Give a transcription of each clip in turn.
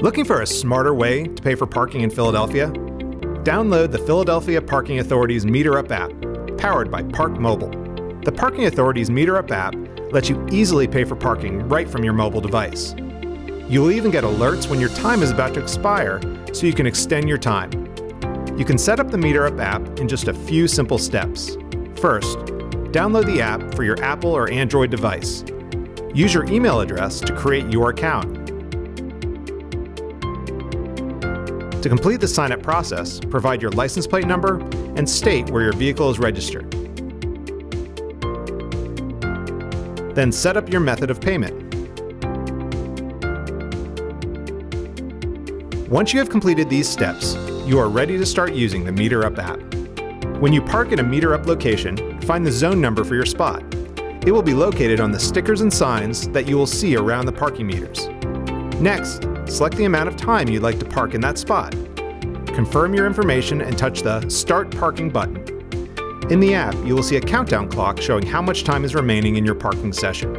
Looking for a smarter way to pay for parking in Philadelphia? Download the Philadelphia Parking Authority's meterUP app, powered by ParkMobile. The Parking Authority's meterUP app lets you easily pay for parking right from your mobile device. You'll even get alerts when your time is about to expire, so you can extend your time. You can set up the meterUP app in just a few simple steps. First, download the app for your Apple or Android device. Use your email address to create your account. To complete the sign-up process, provide your license plate number and state where your vehicle is registered. Then set up your method of payment. Once you have completed these steps, you are ready to start using the meterUP app. When you park at a meterUP location, find the zone number for your spot. It will be located on the stickers and signs that you will see around the parking meters. Next, select the amount of time you'd like to park in that spot. Confirm your information and touch the Start Parking button. In the app, you will see a countdown clock showing how much time is remaining in your parking session.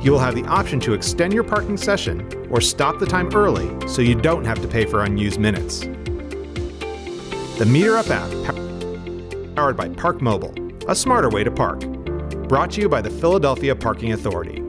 You will have the option to extend your parking session or stop the time early so you don't have to pay for unused minutes. The meterUP app, powered by ParkMobile, a smarter way to park. Brought to you by the Philadelphia Parking Authority.